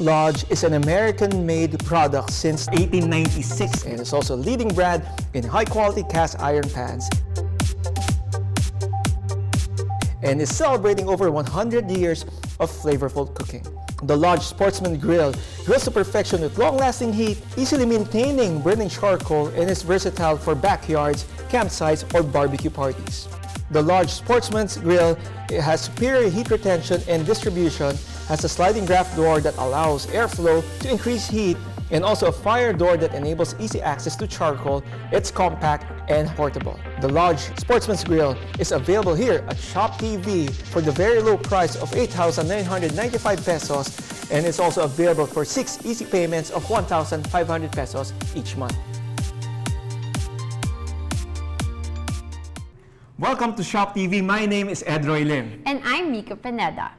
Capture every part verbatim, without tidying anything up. Lodge is an American-made product since eighteen ninety-six and is also a leading brand in high-quality cast iron pans and is celebrating over one hundred years of flavorful cooking. The Lodge Sportsman Grill grills to perfection with long-lasting heat, easily maintaining burning charcoal, and is versatile for backyards, campsites, or barbecue parties. The Lodge Sportsman's Grill has superior heat retention and distribution, has a sliding draft door that allows airflow to increase heat, and also a fire door that enables easy access to charcoal. It's compact and portable. The Lodge Sportsman's Grill is available here at Shop T V for the very low price of eight thousand nine hundred ninety-five pesos, and it's also available for six easy payments of one thousand five hundred pesos each month. Welcome to Shop T V. My name is Edroy Lim. And I'm Mika Pineda.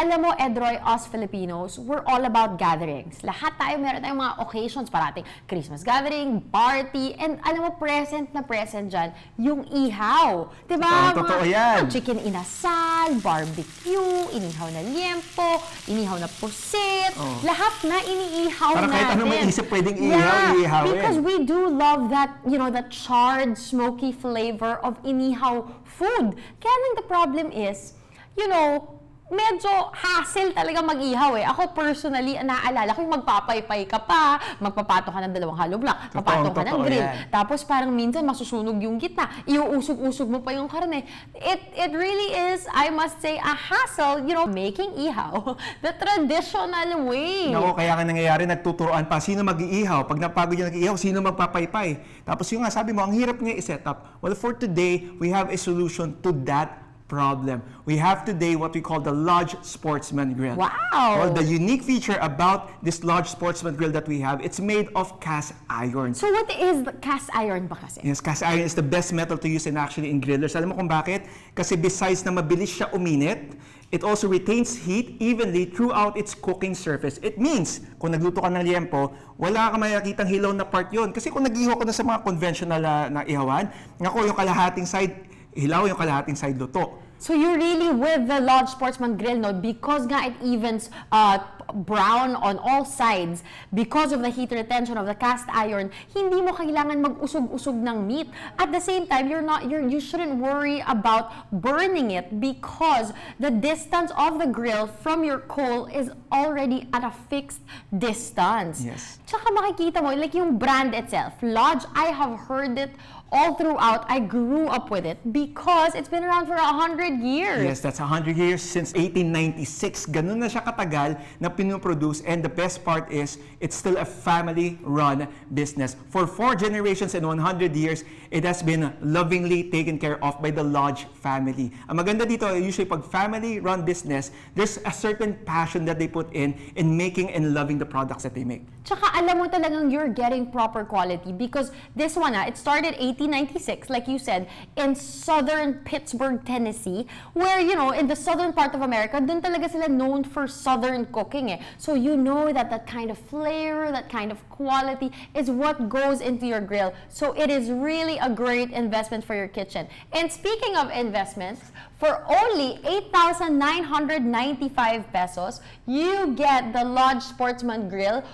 Alam mo, Edroy, us Filipinos, we're all about gatherings. Lahat tayo, meron tayong mga occasions, parating Christmas gathering, party, and alam mo, present na present dyan, yung ihaw. Diba? Oh, totoo yan. Chicken inasal, barbecue, inihaw na liempo, inihaw na pusit, oh. Lahat na iniihaw natin. Para kahit ano may isip, pwedeng ihaw, yeah, ihaw. Because we do love that, you know, that charred, smoky flavor of inihaw food. Kaya lang the problem is, you know, medyo hassle talaga mag-ihaw eh. Ako personally, naaalala ko yung magpapaypay ka pa, magpapato ka ng dalawang hollow block, papato ka ng grill. Yan. Tapos parang minsan masusunog yung gitna, iuusog-usog mo pa yung karne. It, it really is, I must say, a hassle, you know, making ihaw the traditional way. Naku, kaya nga nangyayari, nagtuturoan pa, sino mag-iihaw? Pag napagod yung nag-iihaw, sino magpapaypay? Tapos yung nga sabi mo, ang hirap niya i-set up. Well, for today, we have a solution to that problem. We have today what we call the Lodge Sportsman Grill. Wow! Well, the unique feature about this Lodge Sportsman Grill that we have, it's made of cast iron. So what is the cast iron ba kasi? Yes, cast iron is the best metal to use in actually in grillers. Alam mo kung bakit? Kasi besides na mabilis siya uminit, it also retains heat evenly throughout its cooking surface. It means, kung nagluto ka ng liempo, wala ka makikitang hilaw na part yon. Kasi kung nag-ihaw ka na sa mga conventional uh, na ihawan, ngako yung kalahating side, hilaw yung kalahating side luto. So you're really with the Lodge Sportsman Grill, no? Because nga it evens uh, brown on all sides. Because of the heat retention of the cast iron, hindi mo kailangan mag-usog-usog ng meat. At the same time, you're not, you're, you shouldn't worry about burning it because the distance of the grill from your coal is already at a fixed distance. Yes. Tsaka makikita mo, like yung brand itself, Lodge, I have heard it all throughout. I grew up with it because it's been around for one hundred years. Yes, that's one hundred years since eighteen ninety-six. Ganun na siya katagal na pinuproduce, and the best part is it's still a family-run business. For four generations and one hundred years, it has been lovingly taken care of by the Lodge family. Ang maganda dito, usually pag family-run business, there's a certain passion that they put in in making and loving the products that they make. Tsaka alam mo talagang you're getting proper quality because this one, ah, it started eighteen ninety-six, like you said, in southern Pittsburgh, Tennessee, where, you know, in the southern part of America, dun talaga sila known for southern cooking eh. So you know that that kind of flavor, that kind of quality is what goes into your grill. So it is really a great investment for your kitchen. And speaking of investments, for only eight thousand nine hundred ninety-five pesos, you get the Lodge Sportsman Grill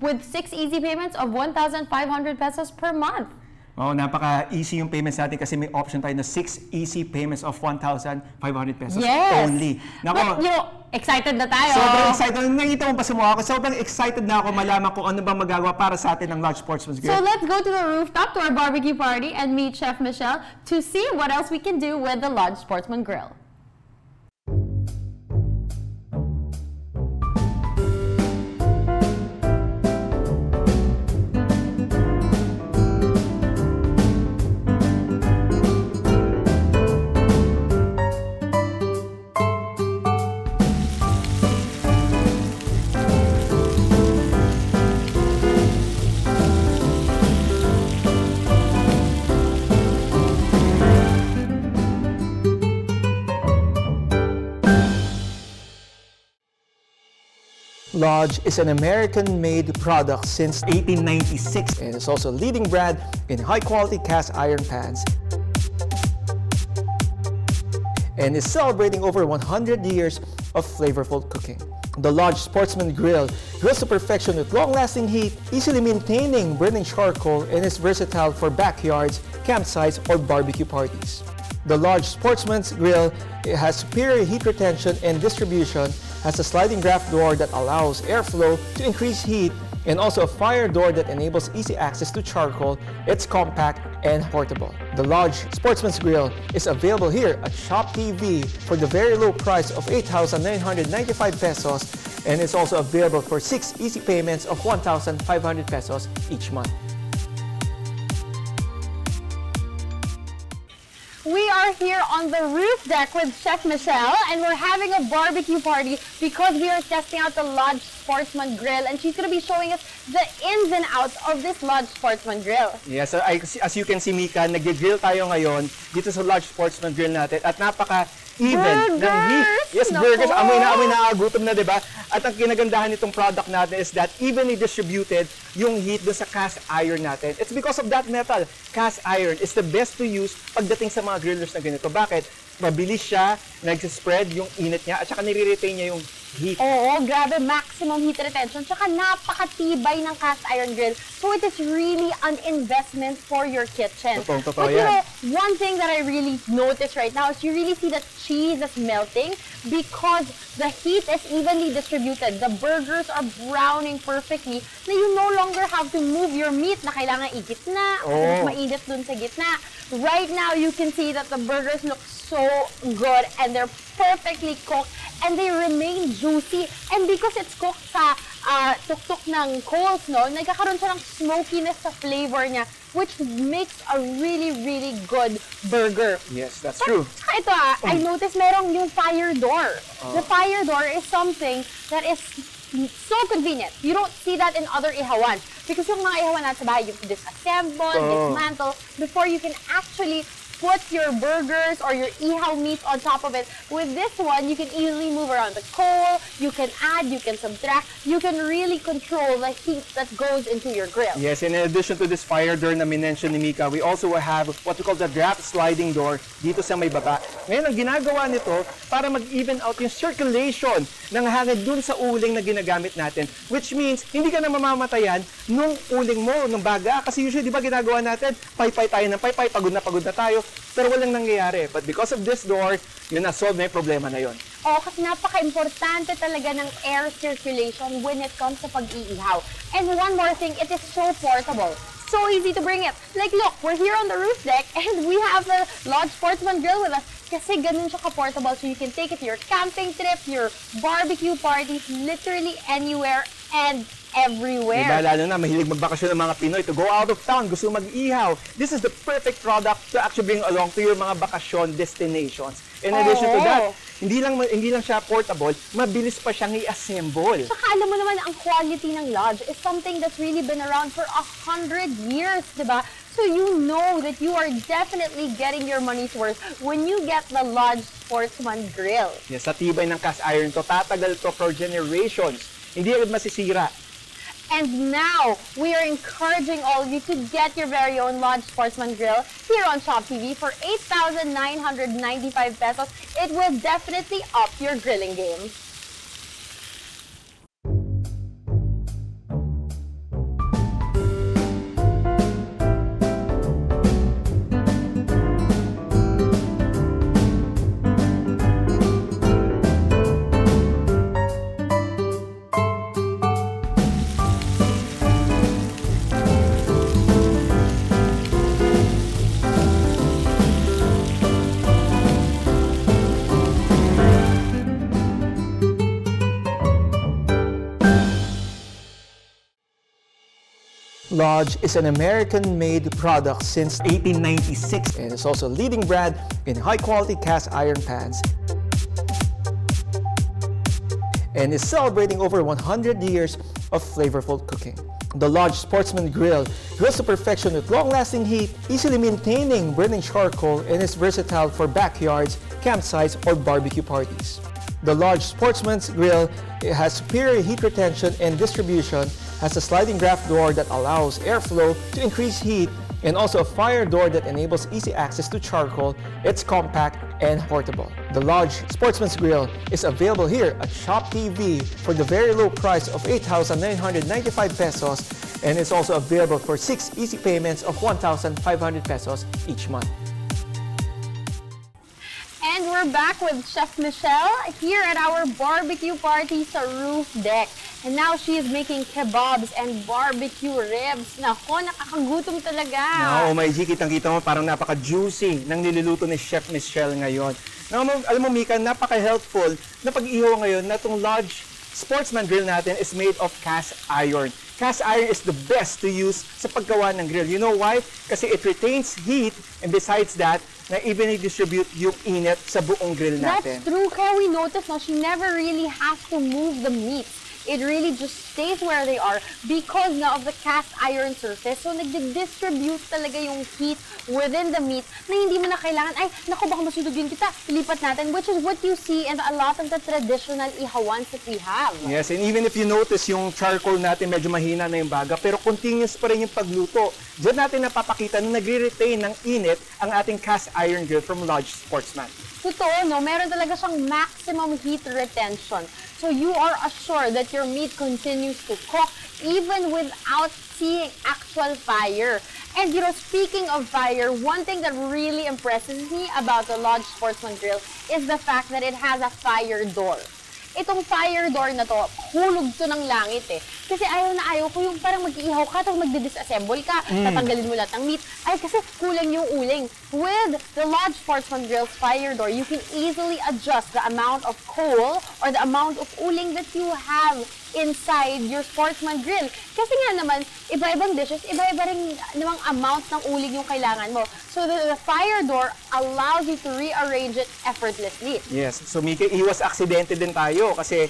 with six easy payments of one thousand five hundred pesos per month. Oh, napaka-easy yung payments natin kasi may option tayo na six easy payments of one thousand five hundred pesos yes. only. Naku, but, you know, excited na tayo. Sobrang excited. Nangita mo pa sa mukha ko. Sobrang excited na ako malaman kung ano bang magagawa para sa atin ng Lodge Sportsman's Grill. So let's go to the rooftop to our barbecue party and meet Chef Michelle to see what else we can do with the Lodge Sportsman Grill. Lodge is an American-made product since eighteen ninety-six and is also a leading brand in high-quality cast iron pans and is celebrating over one hundred years of flavorful cooking. The Lodge Sportsman Grill grills to perfection with long-lasting heat, easily maintaining burning charcoal, and is versatile for backyards, campsites, or barbecue parties. The Lodge Sportsman's Grill has superior heat retention and distribution, has a sliding draft door that allows airflow to increase heat, and also a fire door that enables easy access to charcoal. It's compact and portable. The Lodge Sportsman's Grill is available here at Shop T V for the very low price of eight thousand nine hundred ninety-five pesos, and it's also available for six easy payments of one thousand five hundred pesos each month. We are here on the roof deck with Chef Michelle, and we're having a barbecue party because we are testing out the Lodge Sportsman Grill, and she's going to be showing us the ins and outs of this Lodge Sportsman Grill. Yes, yeah, so as you can see, Mika, nag-grill tayo ngayon dito sa Lodge Sportsman Grill natin, at napaka-even ng heat. Yes, Naku. burgers. Amoy na, amoy na, gutom na, diba? At ang kinagandahan nitong product natin is that evenly distributed yung heat doon sa cast iron natin. It's because of that metal. Cast iron is the best to use pagdating sa mga grillers na ganito. Bakit? Mabilis siya, nagsispread yung init niya, at saka nire-retain niya yung heat. Oo, grabe, maximum heat retention. Tsaka napakatibay ng cast iron grill. So it is really an investment for your kitchen. Totoo, totoo, but you know, one thing that I really notice right now is you really see that cheese is melting because the heat is evenly distributed. The burgers are browning perfectly, na you no longer have to move your meat na kailangan igitna, oh. mainit dun sa gitna. Right now, you can see that the burgers look so good and they're perfectly cooked and they remain juicy. And because it's cooked sa uh, tuktok ng coals, no, nagkakaroon siya ng smokiness sa flavor niya, which makes a really, really good burger. Yes, that's but, true. Ito ah, oh. I noticed merong yung fire door. Oh. The fire door is something that is so convenient. You don't see that in other ihawan. Because yung mga ihawan natin sa bahay, you disassemble, oh. dismantle, before you can actually put your burgers or your ihaw meat on top of it. With this one, you can easily move around the coal, you can add, you can subtract, you can really control the heat that goes into your grill. Yes, in addition to this fire door na minention ni Mika, we also have what we call the draft sliding door dito sa may baba. Ngayon, ang ginagawa nito para mag-even out yung circulation ng hangin dun sa uling na ginagamit natin, which means hindi ka na mamamatayan nung uling mo, nung baga. Kasi usually, di ba ginagawa natin, pay-pay tayo ng pay-pay, pagod na pagod na tayo, pero walang nangyayari. But because of this door, yun na-solve na yung problema na yun. Oo, kasi napaka-importante talaga ng air circulation when it comes sa pag-iihaw. And one more thing, it is so portable. So easy to bring it. Like, look, we're here on the roof deck and we have the Lodge Sportsman Grill with us kasi ganun siya ka-portable. So you can take it to your camping trip, your barbecue parties, literally anywhere and everywhere. Diba, lalo na, mahilig magbakasyon ng mga Pinoy to go out of town, gusto mag-ihaw. This is the perfect product to actually bring along to your mga bakasyon destinations. In oh. addition to that, hindi lang, hindi lang siya portable, mabilis pa siyang i-assemble. Saka alam mo naman, ang quality ng Lodge is something that's really been around for a hundred years, diba? So you know that you are definitely getting your money's worth when you get the Lodge Sportsman Grill. Yes, sa tibay ng cast iron to, tatagal to for generations. Hindi agad masisira. And now, we are encouraging all of you to get your very own Lodge Sportsman Grill here on Shop T V for eight thousand nine hundred ninety-five pesos. It will definitely up your grilling game. Lodge is an American-made product since eighteen ninety-six and is also a leading brand in high-quality cast iron pans and is celebrating over one hundred years of flavorful cooking. The Lodge Sportsman Grill grills to perfection with long-lasting heat, easily maintaining burning charcoal, and is versatile for backyards, campsites, or barbecue parties. The Lodge Sportsman's Grill has superior heat retention and distribution, has a sliding draft door that allows airflow to increase heat, and also a fire door that enables easy access to charcoal. It's compact and portable. The Lodge Sportsman's Grill is available here at Shop T V for the very low price of eight thousand nine hundred ninety-five pesos, and it's also available for six easy payments of one thousand five hundred pesos each month. And we're back with Chef Michelle here at our barbecue party sa roof deck. And now she is making kebabs and barbecue ribs. Nako, nakakagutom talaga. No, my G, kitang-kita mo, parang napaka-juicy ng niluluto ni Chef Michelle ngayon. Now, alam mo, Mika, napaka-helpful na pag-iho ngayon na itong Lodge Sportsman Grill natin is made of cast iron. Cast iron is the best to use sa paggawa ng grill. You know why? Kasi it retains heat, and besides that, na even i-distribute yung init sa buong grill natin. That's true, kaya we noticed na she never really has to move the meat. It really just stays where they are because now of the cast iron surface. So, nag-distribute talaga yung heat within the meat na hindi mo na kailangan, ay, naku, baka masudugin kita, ilipat natin, which is what you see in a lot of the traditional ihawans that we have. Yes, and even if you notice yung charcoal natin, medyo mahina na yung baga, pero continuous pa rin yung pagluto. Diyan natin napapakita na nagre-retain ng init ang ating cast iron grill from Lodge Sportsman. Totoo, no? Meron talaga siyang maximum heat retention. So you are assured that your meat continues to cook even without seeing actual fire. And you know, speaking of fire, one thing that really impresses me about the Lodge Sportsman Grill is the fact that it has a fire door. Itong fire door na to, hulog to ng langit eh. Kasi ayaw na ayaw ko yung parang mag-iihaw ka, tapos mag-disassemble ka, mm. tatanggalin mo lahat ng meat. Ay, kasi kulang yung uling. With the Lodge Sportsman Grill's fire door, you can easily adjust the amount of coal or the amount of uling that you have inside your Sportsman Grill. Kasi nga naman, iba-ibang dishes, iba-iba rin namang amount ng uling yung kailangan mo. So the, the fire door allows you to rearrange it effortlessly. Yes. So Mika, iwas aksidente din tayo kasi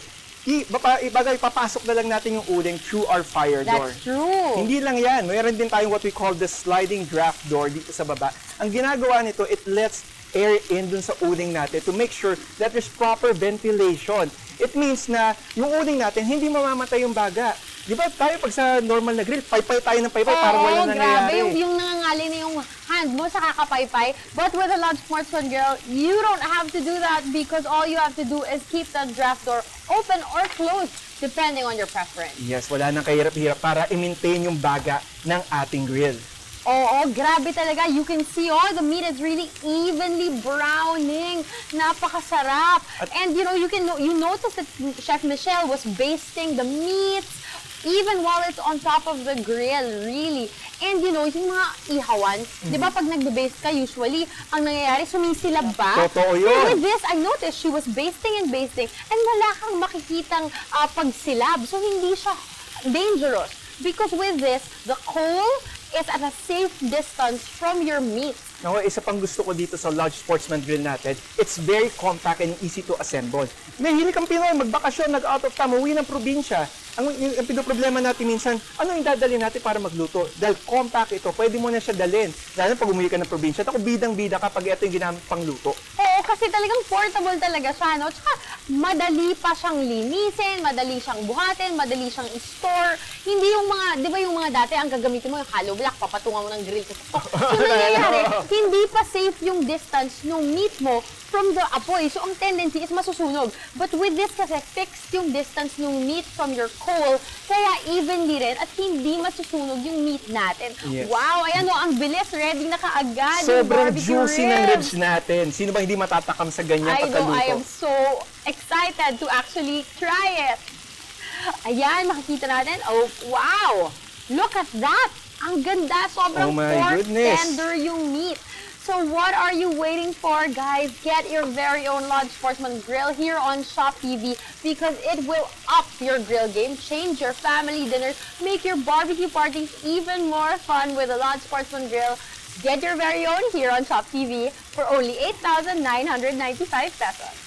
I, baka, bagay, papasok na lang natin yung uling through our fire door. That's true. Hindi lang yan. Mayroon din tayong what we call the sliding draft door dito sa baba. Ang ginagawa nito, it lets air in dun sa uling natin to make sure that there's proper ventilation. It means na yung uling natin, hindi mamamatay yung baga. Di ba tayo pag sa normal na grill, paypay tayo ng paypay, oh, para wala na nangyari. Oo, grabe. Yung, yung nangangali na yung hand mo sa kakapaypay. But with the Lodge Sportsman Grill, you don't have to do that because all you have to do is keep that draft door open or closed depending on your preference. Yes, wala nang kahirap-hirap para i-maintain yung baga ng ating grill. Oo, grabe talaga. You can see, oh, the meat is really evenly browning. Napakasarap. At, and you know, you can you notice that Chef Michelle was basting the meat even while it's on top of the grill, really. And you know, yung mga ihawan, mm-hmm. di ba pag nagbe-baste ka, usually, ang nangyayari, sumisilab ba? Totoo yun. And with this, I noticed she was basting and basting, and wala kang makikitang uh, pagsilab. So, hindi siya dangerous. Because with this, the coal is at a safe distance from your meat. Now, isa pang gusto ko dito sa Lodge Sportsman Grill natin, it's very compact and easy to assemble. Nahili kang Pinoy, magbakasyon, nag-out of town, uwi ng probinsya. Ang, yung, yung pinoproblema natin minsan, ano yung dadalhin natin para magluto? Dahil compact ito, pwede mo na siya dalhin. Dahil pag umuwi ka ng probinsya, ako bidang-bida kapag ito yung ginamit pang luto. Oo, kasi talagang portable talaga siya, no? Tsaka madali pa siyang linisin, madali siyang buhatin, madali siyang i-store. Hindi yung mga, di ba yung mga dati, ang gagamitin mo yung hollow block, papatungan mo ng grill. So, nangyayari, hindi pa safe yung distance ng meat mo from the apoy. So, ang tendency is masusunog. But with this kasi, fixed yung distance ng meat from your coal, kaya evenly rin at hindi masusunog yung meat natin. Yes. Wow! Ayan o, ang bilis. Ready na kaagad. Sobrang juicy ribs ng ribs natin. Sino ba hindi matatakam sa ganyan I pagkaluto? Know, I am so excited to actually try it. Ayan, makikita natin. Oh, wow! Look at that! Ang ganda. Sobrang oh pork goodness. Tender yung meat. So what are you waiting for, guys? Get your very own Lodge Sportsman Grill here on Shop T V because it will up your grill game, change your family dinners, make your barbecue parties even more fun with a Lodge Sportsman Grill. Get your very own here on Shop T V for only eight thousand nine hundred ninety-five pesos.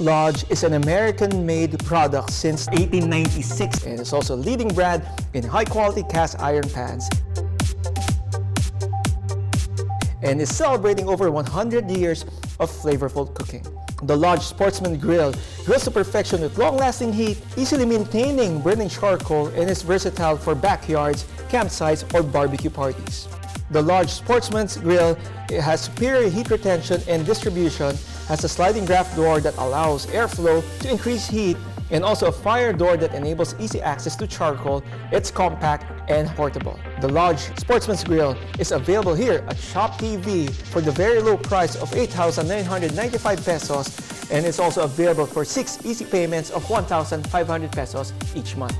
Lodge is an American-made product since eighteen ninety-six and is also a leading brand in high-quality cast iron pans and is celebrating over one hundred years of flavorful cooking. The Lodge Sportsman Grill grills to perfection with long-lasting heat, easily maintaining burning charcoal, and is versatile for backyards, campsites, or barbecue parties. The Lodge Sportsman's Grill has superior heat retention and distribution, has a sliding draft door that allows airflow to increase heat, and also a fire door that enables easy access to charcoal. It's compact and portable. The Lodge Sportsman's Grill is available here at Shop T V for the very low price of eight thousand nine hundred ninety-five pesos, and it's also available for six easy payments of one thousand five hundred pesos each month.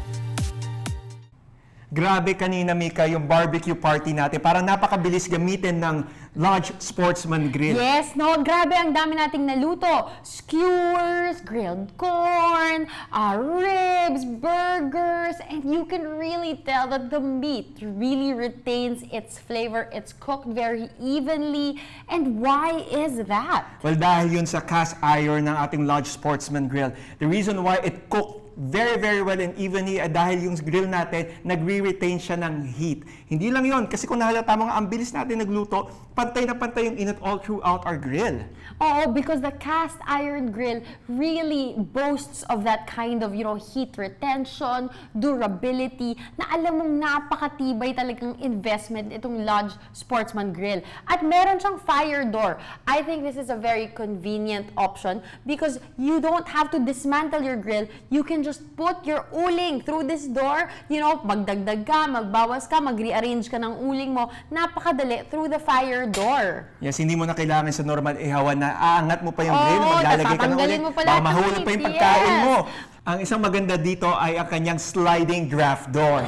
Grabe kanina, Mika, yung barbecue party natin. Parang napakabilis gamitin ng Lodge Sportsman Grill. Yes, no? Grabe, ang dami nating naluto. Skewers, grilled corn, uh, ribs, burgers. And you can really tell that the meat really retains its flavor. It's cooked very evenly. And why is that? Well, dahil yun sa cast iron ng ating Lodge Sportsman Grill. The reason why it cooked very, very well and evenly eh, dahil yung grill natin, nagre-retain siya ng heat. Hindi lang yon, kasi kung nahalata mo nga, ang bilis natin nagluto, pantay na pantay yung init all throughout our grill. Oh, because the cast iron grill really boasts of that kind of, you know, heat retention, durability, na alam mong napakatibay talagang investment itong Lodge Sportsman Grill. At meron siyang fire door. I think this is a very convenient option because you don't have to dismantle your grill. You can just just put your uling through this door, you know, magdagdag ka, magbawas ka, mag-rearrange ka ng uling mo, napakadali, through the fire door. Yes, hindi mo na kailangan sa normal ihawan na aangat mo pa yung grill, oh, maglalagay ka ng uling, baka mahulog pa yung pagkain yes. mo. Ang isang maganda dito ay ang kanyang sliding draft door.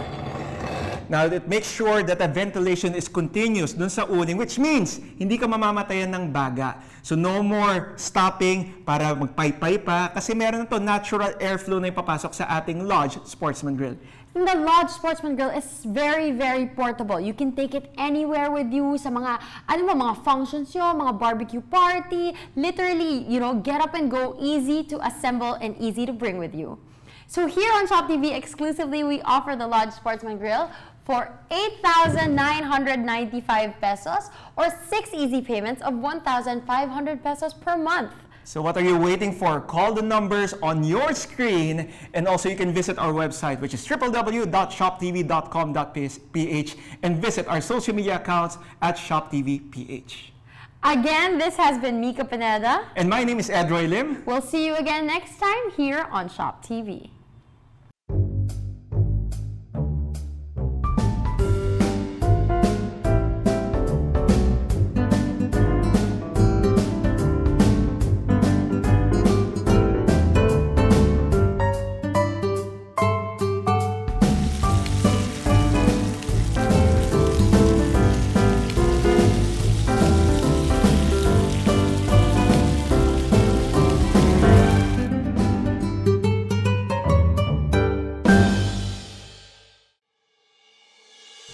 Now, it makes sure that the ventilation is continuous dun sa uling, which means hindi ka mamamatayan ng baga. So, no more stopping para magpaypay pa kasi meron na to natural airflow na ipapasok sa ating Lodge Sportsman Grill. And the Lodge Sportsman Grill is very, very portable. You can take it anywhere with you sa mga, ano mo, mga functions nyo, mga barbecue party. Literally, you know, get up and go, easy to assemble and easy to bring with you. So here on Shop T V exclusively, we offer the Lodge Sportsman Grill for eight thousand nine hundred ninety-five pesos or six easy payments of one thousand five hundred pesos per month. So what are you waiting for? Call the numbers on your screen, and also you can visit our website, which is w w w dot shop t v dot com dot p h, and visit our social media accounts at Shop T V P H. Again, this has been Mika Pineda. And my name is Edroy Lim. We'll see you again next time here on Shop T V.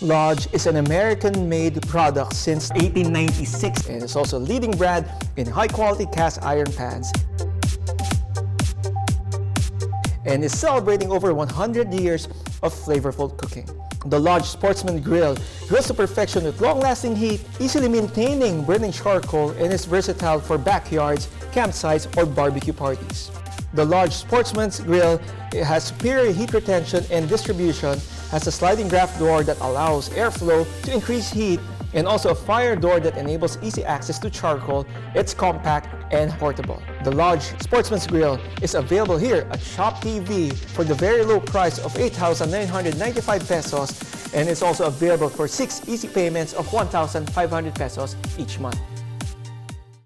Lodge is an American-made product since eighteen ninety-six and is also a leading brand in high-quality cast iron pans and is celebrating over one hundred years of flavorful cooking. The Lodge Sportsman Grill grills to perfection with long-lasting heat, easily maintaining burning charcoal, and is versatile for backyards, campsites, or barbecue parties. The Lodge Sportsman's Grill has superior heat retention and distribution, has a sliding draft door that allows airflow to increase heat, and also a fire door that enables easy access to charcoal. It's compact and portable. The Lodge Sportsman's Grill is available here at Shop T V for the very low price of eight thousand nine hundred ninety-five pesos, and it's also available for six easy payments of one thousand five hundred pesos each month.